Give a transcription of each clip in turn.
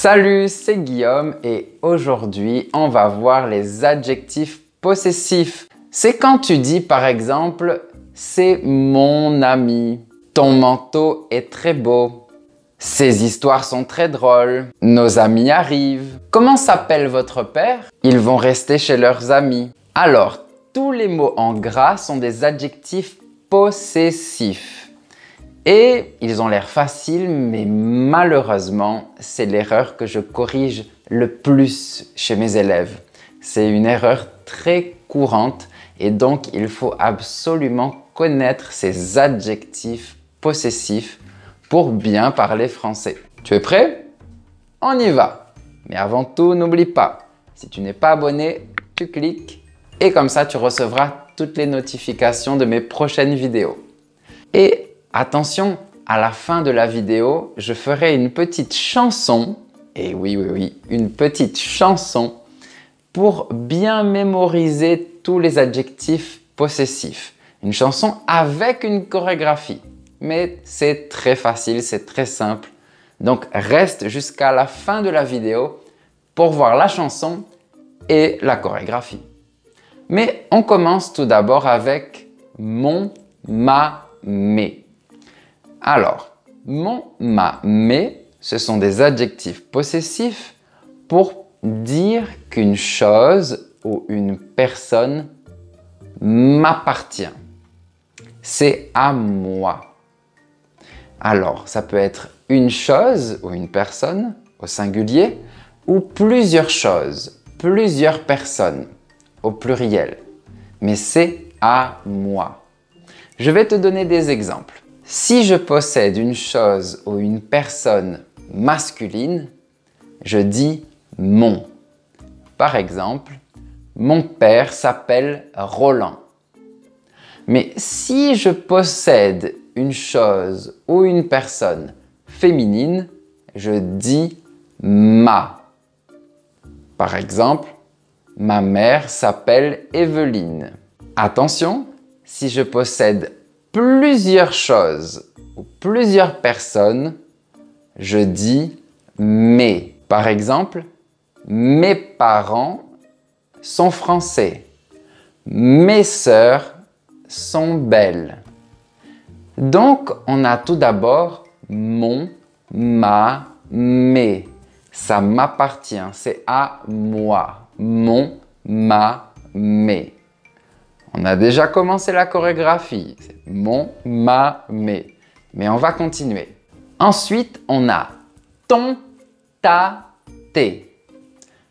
Salut, c'est Guillaume et aujourd'hui, on va voir les adjectifs possessifs. C'est quand tu dis par exemple « c'est mon ami »,« ton manteau est très beau »,« ces histoires sont très drôles »,« nos amis arrivent ». Comment s'appelle votre père? Ils vont rester chez leurs amis. Alors, tous les mots en gras sont des adjectifs possessifs. Et ils ont l'air faciles, mais malheureusement, c'est l'erreur que je corrige le plus chez mes élèves. C'est une erreur très courante et donc il faut absolument connaître ces adjectifs possessifs pour bien parler français. Tu es prêt? On y va! Mais avant tout, n'oublie pas, si tu n'es pas abonné, tu cliques et comme ça, tu recevras toutes les notifications de mes prochaines vidéos. Et attention, à la fin de la vidéo, je ferai une petite chanson, et oui, une petite chanson pour bien mémoriser tous les adjectifs possessifs. Une chanson avec une chorégraphie, mais c'est très facile, c'est très simple. Donc reste jusqu'à la fin de la vidéo pour voir la chanson et la chorégraphie. Mais on commence tout d'abord avec mon, ma, mes. Alors, mon, ma, mes, ce sont des adjectifs possessifs pour dire qu'une chose ou une personne m'appartient. C'est à moi. Alors, ça peut être une chose ou une personne au singulier ou plusieurs choses, plusieurs personnes au pluriel. Mais c'est à moi. Je vais te donner des exemples. Si je possède une chose ou une personne masculine, je dis « mon ». Par exemple, « mon père s'appelle Roland ». Mais si je possède une chose ou une personne féminine, je dis « ma ». Par exemple, « ma mère s'appelle Evelyne ». Attention, si je possède plusieurs choses ou plusieurs personnes, je dis mes. Par exemple, mes parents sont français. Mes sœurs sont belles. Donc, on a tout d'abord mon, ma, mes. Ça m'appartient, c'est à moi. Mon, ma, mes. On a déjà commencé la chorégraphie, c'est mon, ma, mes. Mais on va continuer. Ensuite, on a ton, ta, tes.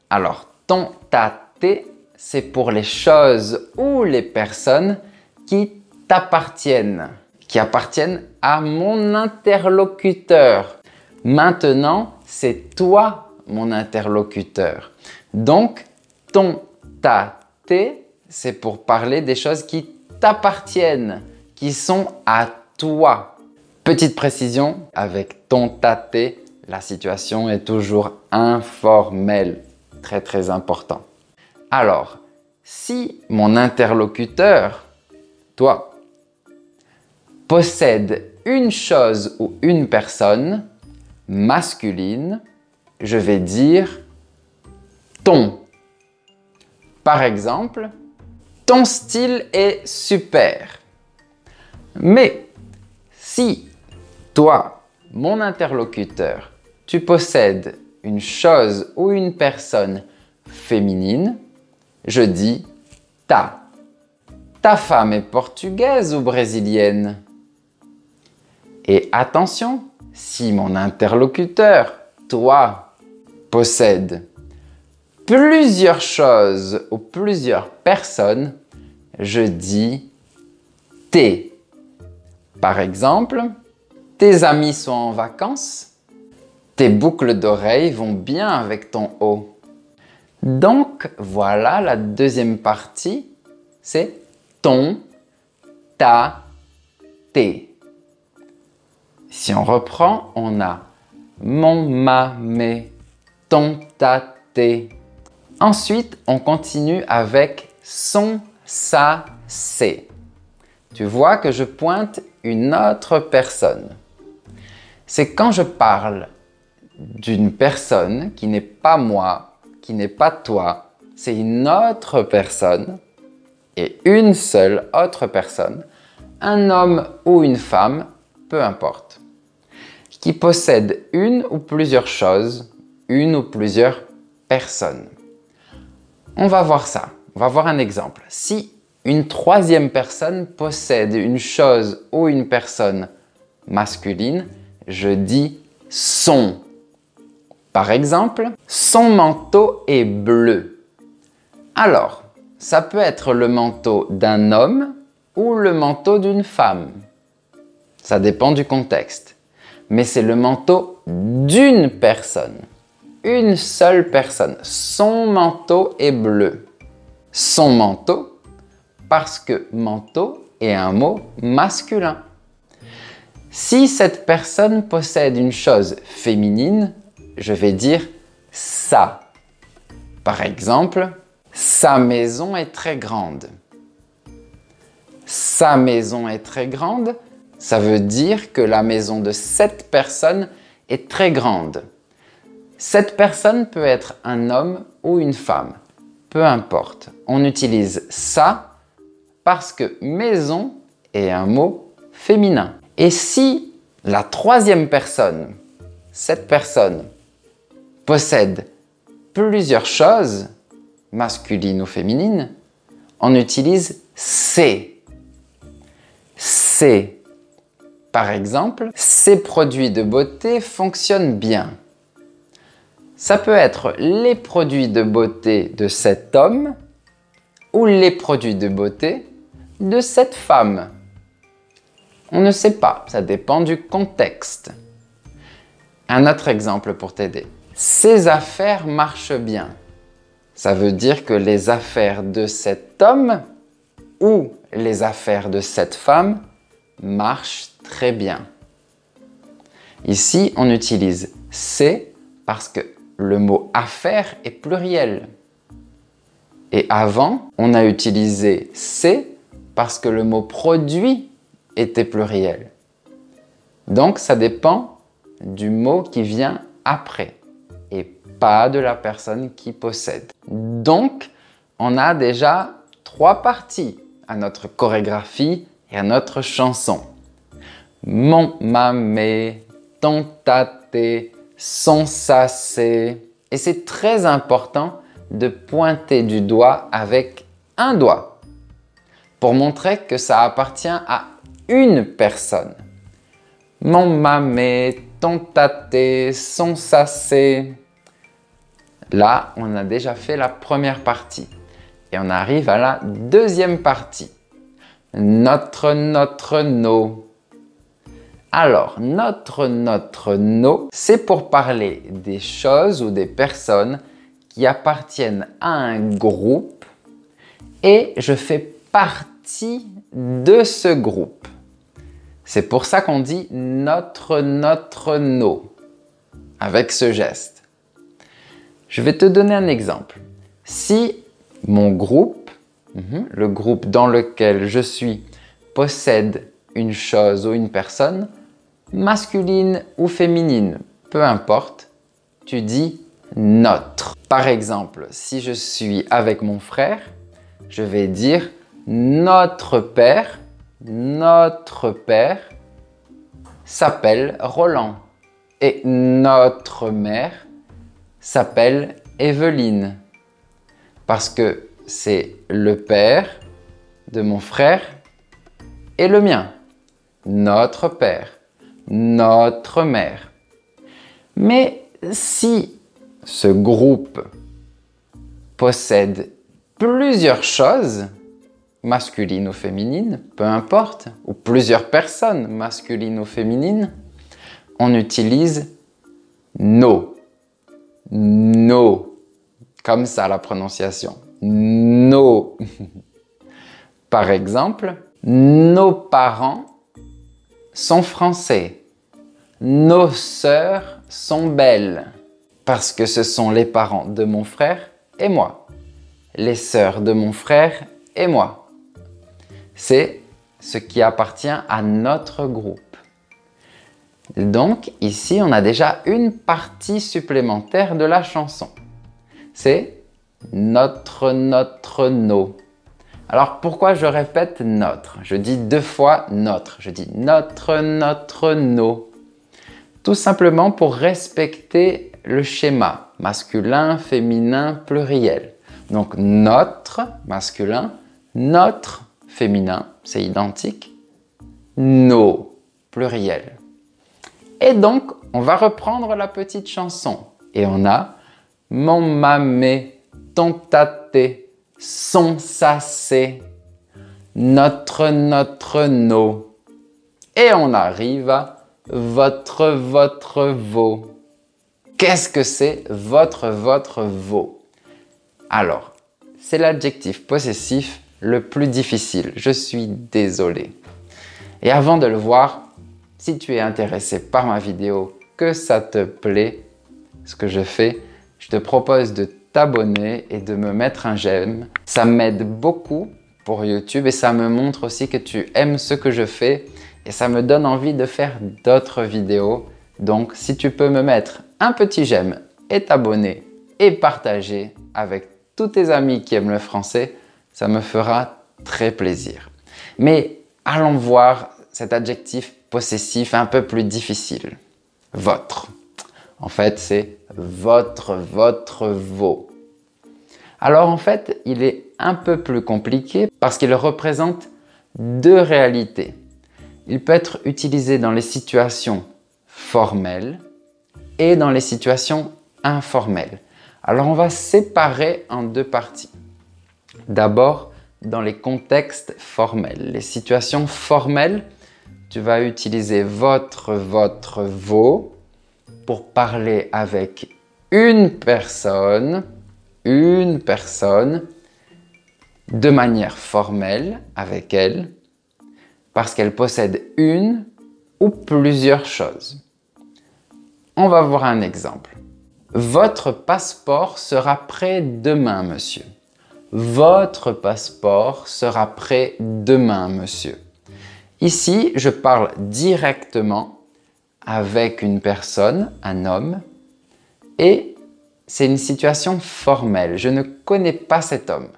Alors, ton, ta, tes, c'est pour les choses ou les personnes qui t'appartiennent, qui appartiennent à mon interlocuteur. Maintenant, c'est toi mon interlocuteur. Donc, ton, ta, tes, c'est pour parler des choses qui t'appartiennent, qui sont à toi. Petite précision, avec ton tâté, la situation est toujours informelle. Très très important. Alors, si mon interlocuteur, toi, possède une chose ou une personne masculine, je vais dire ton. Par exemple, ton style est super. Mais si toi, mon interlocuteur, tu possèdes une chose ou une personne féminine, je dis ta. Ta femme est portugaise ou brésilienne? Et attention, si mon interlocuteur, toi, possède plusieurs choses ou plusieurs personnes, je dis t'es. Par exemple, tes amis sont en vacances, tes boucles d'oreilles vont bien avec ton haut. Donc voilà la deuxième partie, c'est ton, ta, t'es. Si on reprend, on a mon, ma, mes, ton, ta, t'es. Ensuite, on continue avec son, sa, ses. Tu vois que je pointe une autre personne. C'est quand je parle d'une personne qui n'est pas moi, qui n'est pas toi, c'est une autre personne et une seule autre personne, un homme ou une femme, peu importe, qui possède une ou plusieurs choses, une ou plusieurs personnes. On va voir ça, on va voir un exemple. Si une troisième personne possède une chose ou une personne masculine, je dis son. Par exemple, son manteau est bleu. Alors, ça peut être le manteau d'un homme ou le manteau d'une femme. Ça dépend du contexte. Mais c'est le manteau d'une personne. Une seule personne. Son manteau est bleu. Son manteau, parce que manteau est un mot masculin. Si cette personne possède une chose féminine, je vais dire ça. Par exemple, sa maison est très grande. Sa maison est très grande, ça veut dire que la maison de cette personne est très grande. Cette personne peut être un homme ou une femme, peu importe. On utilise ça parce que maison est un mot féminin. Et si la troisième personne, cette personne, possède plusieurs choses, masculines ou féminines, on utilise ses. Ses. Par exemple, ses produits de beauté fonctionnent bien. Ça peut être les produits de beauté de cet homme ou les produits de beauté de cette femme. On ne sait pas, ça dépend du contexte. Un autre exemple pour t'aider. Ses affaires marchent bien. Ça veut dire que les affaires de cet homme ou les affaires de cette femme marchent très bien. Ici, on utilise « ses » parce que le mot « affaires » est pluriel. Et avant, on a utilisé « ses » parce que le mot « produit » était pluriel. Donc, ça dépend du mot qui vient après et pas de la personne qui possède. Donc, on a déjà trois parties à notre chorégraphie et à notre chanson. Mon, ma, mes, ton, ta, tes, son, sa, ses. Et c'est très important de pointer du doigt avec un doigt pour montrer que ça appartient à une personne. Mon, ma, mes, ton, ta, tes, son, sa, ses. Là, on a déjà fait la première partie et on arrive à la deuxième partie. Notre, notre, nos. Alors, notre, notre, nos, c'est pour parler des choses ou des personnes qui appartiennent à un groupe et je fais partie de ce groupe. C'est pour ça qu'on dit notre, notre, nos avec ce geste. Je vais te donner un exemple. Si mon groupe, le groupe dans lequel je suis, possède une chose ou une personne, masculine ou féminine, peu importe, tu dis notre. Par exemple, si je suis avec mon frère, je vais dire notre père s'appelle Roland et notre mère s'appelle Evelyne parce que c'est le père de mon frère et le mien. Notre père, notre mère. Mais si ce groupe possède plusieurs choses, masculines ou féminines, peu importe, ou plusieurs personnes, masculines ou féminines, on utilise nos. Nos, comme ça la prononciation, nos. Par exemple, nos parents sont français, nos sœurs sont belles, parce que ce sont les parents de mon frère et moi, les sœurs de mon frère et moi. C'est ce qui appartient à notre groupe. Donc ici, on a déjà une partie supplémentaire de la chanson. C'est notre, nos. Alors pourquoi je répète notre? Je dis deux fois notre. Je dis notre, nos. Tout simplement pour respecter le schéma masculin, féminin, pluriel. Donc notre, masculin, notre, féminin, c'est identique, nos, pluriel. Et donc, on va reprendre la petite chanson. Et on a mon mamé, ton taté, son sassé, notre, nos. Et on arrive à votre, vos. Qu'est-ce que c'est votre, vos? Alors, c'est l'adjectif possessif le plus difficile. Je suis désolé. Et avant de le voir, si tu es intéressé par ma vidéo, que ça te plaît, ce que je fais, je te propose de t'abonner et de me mettre un j'aime. Ça m'aide beaucoup pour YouTube et ça me montre aussi que tu aimes ce que je fais et ça me donne envie de faire d'autres vidéos. Donc, si tu peux me mettre un petit j'aime et t'abonner et partager avec tous tes amis qui aiment le français, ça me fera très plaisir. Mais allons voir cet adjectif possessif un peu plus difficile. Votre. En fait, c'est votre, vos. Alors en fait, il est un peu plus compliqué parce qu'il représente deux réalités. Il peut être utilisé dans les situations formelles et dans les situations informelles. Alors on va séparer en deux parties. D'abord, dans les contextes formels. Les situations formelles, tu vas utiliser votre, vos pour parler avec une personne, de manière formelle avec elle, parce qu'elle possède une ou plusieurs choses. On va voir un exemple. Votre passeport sera prêt demain, monsieur. Votre passeport sera prêt demain, monsieur. Ici, je parle directement avec une personne, un homme, et c'est une situation formelle. Je ne connais pas cet homme,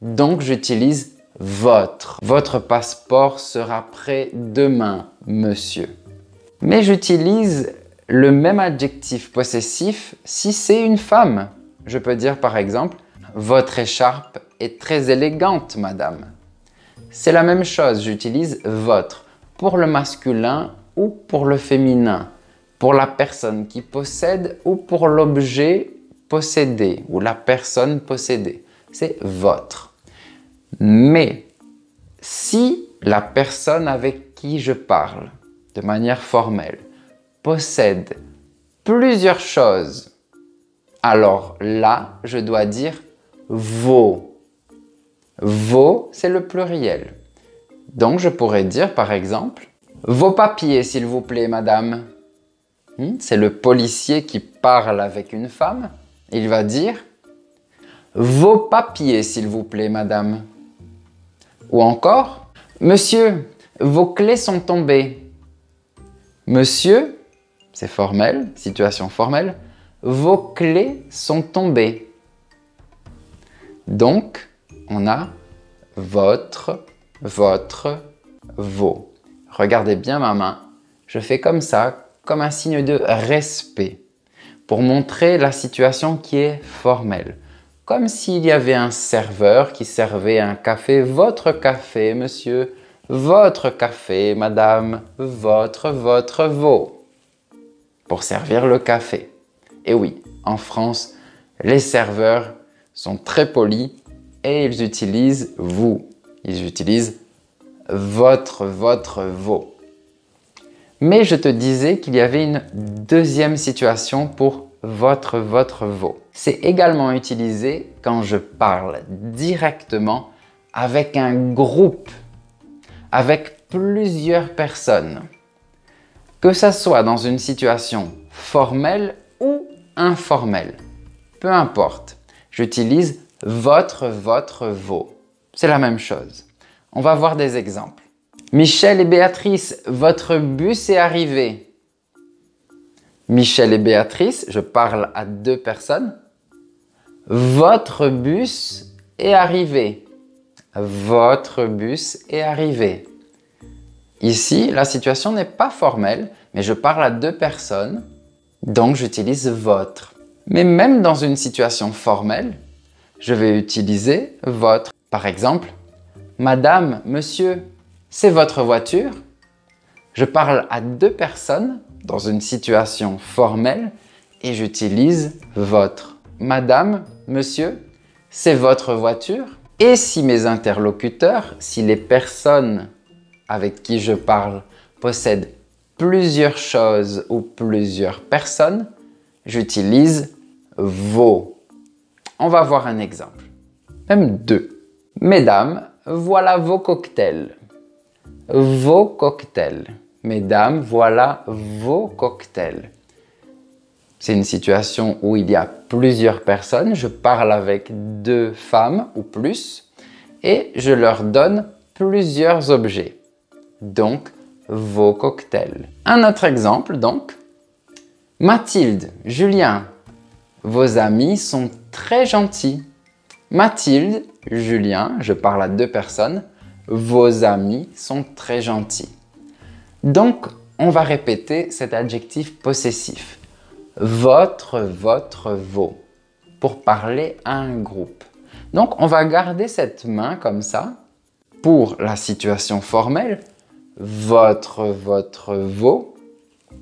donc j'utilise votre. Votre passeport sera prêt demain, monsieur. Mais j'utilise le même adjectif possessif si c'est une femme. Je peux dire par exemple, votre écharpe est très élégante, madame. C'est la même chose, j'utilise votre pour le masculin ou pour le féminin, pour la personne qui possède ou pour l'objet possédé ou la personne possédée. C'est votre. Mais si la personne avec qui je parle de manière formelle possède plusieurs choses, alors là, je dois dire vos. Vos, c'est le pluriel. Donc, je pourrais dire, par exemple, vos papiers, s'il vous plaît, madame. C'est le policier qui parle avec une femme. Il va dire vos papiers, s'il vous plaît, madame. Ou encore, monsieur, vos clés sont tombées. Monsieur, c'est formel, situation formelle, vos clés sont tombées. Donc, on a votre, vos. Regardez bien ma main. Je fais comme ça, comme un signe de respect, pour montrer la situation qui est formelle. Comme s'il y avait un serveur qui servait un café. Votre café, monsieur. Votre café, madame. Votre, vos. Pour servir le café. Et oui, en France, les serveurs sont très polis et ils utilisent vous. Ils utilisent votre, vos. Mais je te disais qu'il y avait une deuxième situation pour votre, vos. C'est également utilisé quand je parle directement avec un groupe, avec plusieurs personnes. Que ça soit dans une situation formelle ou informelle, peu importe, j'utilise votre, vos. C'est la même chose. On va voir des exemples. Michel et Béatrice, votre bus est arrivé. Michel et Béatrice, je parle à deux personnes. Votre bus est arrivé. Votre bus est arrivé. Ici, la situation n'est pas formelle, mais je parle à deux personnes, donc j'utilise votre. Mais même dans une situation formelle, je vais utiliser votre. Par exemple, Madame, Monsieur, c'est votre voiture? Je parle à deux personnes dans une situation formelle et j'utilise votre. Madame, Monsieur, c'est votre voiture? Et si mes interlocuteurs, si les personnes avec qui je parle possèdent plusieurs choses ou plusieurs personnes, j'utilise vos. On va voir un exemple, même deux. Mesdames, voilà vos cocktails. Vos cocktails. Mesdames, voilà vos cocktails. C'est une situation où il y a plusieurs personnes. Je parle avec deux femmes ou plus et je leur donne plusieurs objets. Donc, vos cocktails. Un autre exemple, donc. Mathilde, Julien, vos amis sont très gentils. Mathilde, Julien, je parle à deux personnes. Vos amis sont très gentils. Donc, on va répéter cet adjectif possessif. Votre, vos. Pour parler à un groupe. Donc, on va garder cette main comme ça. Pour la situation formelle, votre, vos,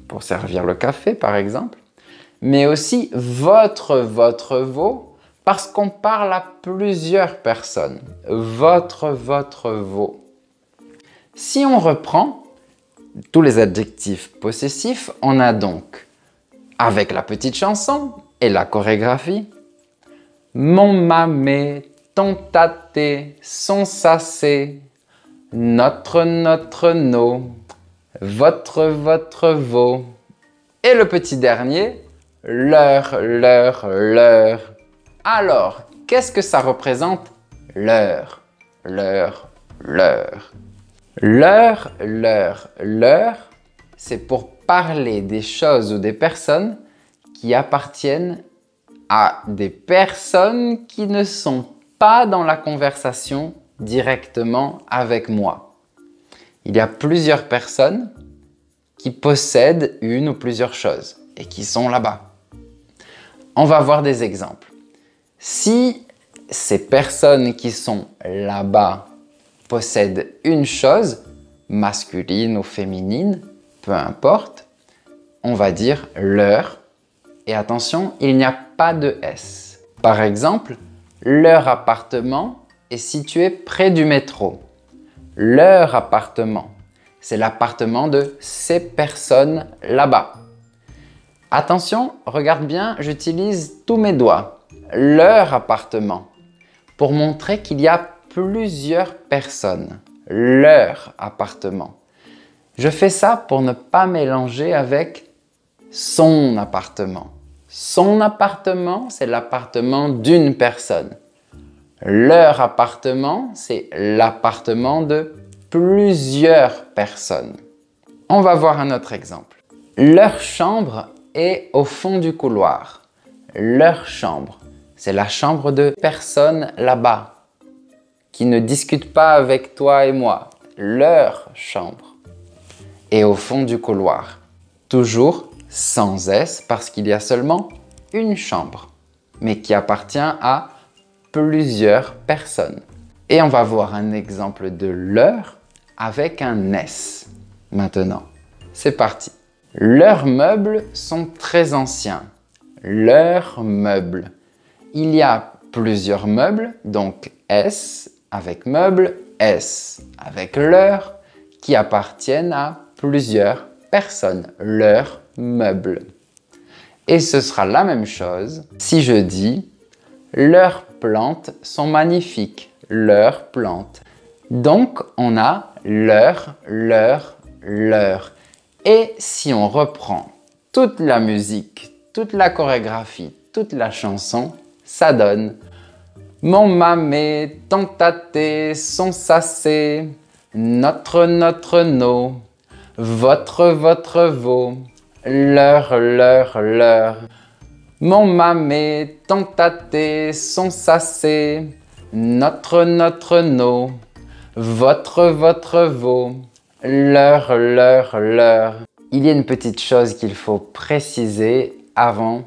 pour servir le café par exemple, mais aussi votre, vos, parce qu'on parle à plusieurs personnes. Votre, vos. Si on reprend tous les adjectifs possessifs, on a donc, avec la petite chanson et la chorégraphie, mon mamé, ton tâté, son sassé, notre, nos, votre, vos. Et le petit dernier, leur. Alors, qu'est-ce que ça représente? Leur. Leur, c'est pour parler des choses ou des personnes qui appartiennent à des personnes qui ne sont pas dans la conversation directement avec moi. Il y a plusieurs personnes qui possèdent une ou plusieurs choses et qui sont là-bas. On va voir des exemples. Si ces personnes qui sont là-bas possèdent une chose, masculine ou féminine, peu importe, on va dire leur. Et attention, il n'y a pas de S. Par exemple, leur appartement est situé près du métro. Leur appartement, c'est l'appartement de ces personnes là-bas. Attention, regarde bien, j'utilise tous mes doigts. Leur appartement, pour montrer qu'il y a plusieurs personnes. Leur appartement. Je fais ça pour ne pas mélanger avec son appartement. Son appartement, c'est l'appartement d'une personne. Leur appartement, c'est l'appartement de plusieurs personnes. On va voir un autre exemple. Leur chambre est au fond du couloir. Leur chambre, c'est la chambre de personnes là-bas qui ne discutent pas avec toi et moi. Leur chambre est au fond du couloir. Toujours sans S parce qu'il y a seulement une chambre, mais qui appartient à plusieurs personnes. Et on va voir un exemple de leur avec un S. Maintenant, c'est parti. Leurs meubles sont très anciens. Leurs meubles. Il y a plusieurs meubles, donc S avec meubles, S avec leur, qui appartiennent à plusieurs personnes. Leurs meubles. Et ce sera la même chose si je dis leurs plantes sont magnifiques. Leurs plantes. Donc, on a leur. Et si on reprend toute la musique, toute la chorégraphie, toute la chanson, ça donne mon mamé, ton tâté, son sassé, notre, nos, votre, vos, leur. Mon mamé, tant tâté, son sassé. Notre, nos. Votre, vos. Leur. Il y a une petite chose qu'il faut préciser avant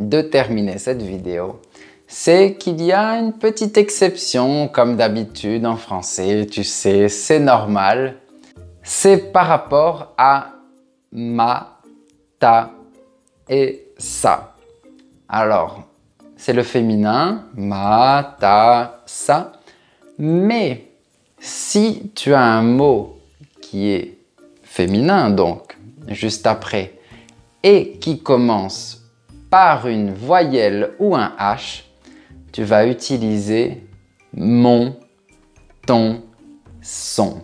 de terminer cette vidéo. C'est qu'il y a une petite exception, comme d'habitude en français, tu sais, c'est normal. C'est par rapport à ma, ta et sa. Alors, c'est le féminin, ma, ta, sa. Mais si tu as un mot qui est féminin, donc, juste après, et qui commence par une voyelle ou un H, tu vas utiliser mon, ton, son.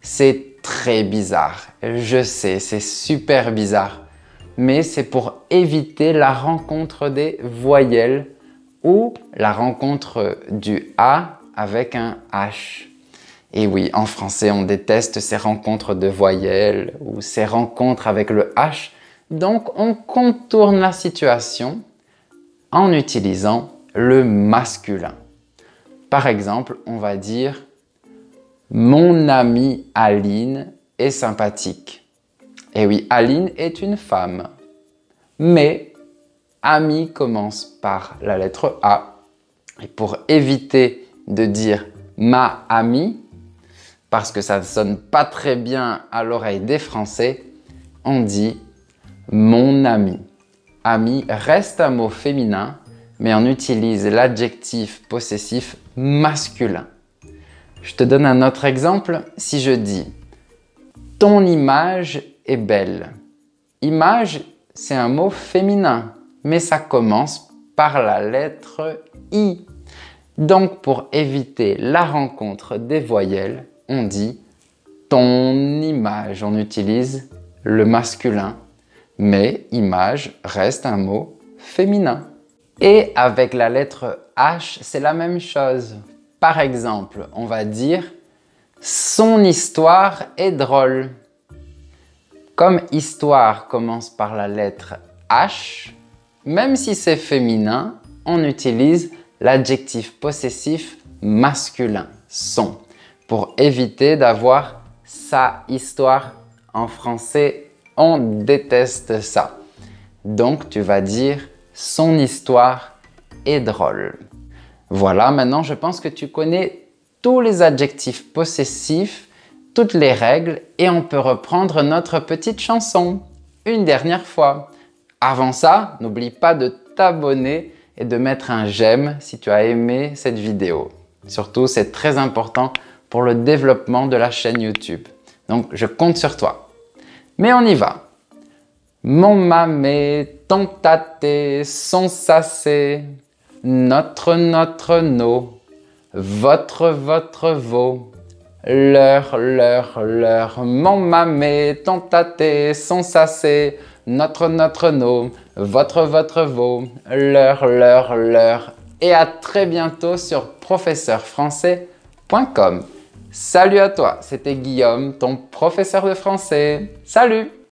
C'est très bizarre, je sais, c'est super bizarre, mais c'est pour éviter la rencontre des voyelles ou la rencontre du A avec un H. Et oui, en français, on déteste ces rencontres de voyelles ou ces rencontres avec le H, donc on contourne la situation en utilisant le masculin. Par exemple, on va dire « Mon amie Aline est sympathique ». Et oui, Aline est une femme. Mais « amie » commence par la lettre A. Et pour éviter de dire « ma amie », parce que ça ne sonne pas très bien à l'oreille des Français, on dit « mon ami ». « Ami » reste un mot féminin, mais on utilise l'adjectif possessif masculin. Je te donne un autre exemple. Si je dis « ton image est belle », image, c'est un mot féminin, mais ça commence par la lettre I. Donc, pour éviter la rencontre des voyelles, on dit « ton image ». On utilise le masculin, mais « image » reste un mot féminin. Et avec la lettre H, c'est la même chose. Par exemple, on va dire « son histoire est drôle ». Comme « histoire » commence par la lettre H, même si c'est féminin, on utilise l'adjectif possessif masculin, « son », pour éviter d'avoir « sa histoire ». En français, on déteste ça. Donc, tu vas dire son histoire est drôle. Voilà, maintenant je pense que tu connais tous les adjectifs possessifs, toutes les règles, et on peut reprendre notre petite chanson une dernière fois. Avant ça, n'oublie pas de t'abonner et de mettre un j'aime si tu as aimé cette vidéo. Surtout, c'est très important pour le développement de la chaîne YouTube. Donc, je compte sur toi. Mais on y va. Mon mamé, ton tâté, son sassé, notre, nos, votre, vos, leur, mon mamé, ton tâté, son sassé, notre, nos, votre, vos, leur. Et à très bientôt sur professeurfrancais.com. Salut à toi, c'était Guillaume, ton professeur de français. Salut!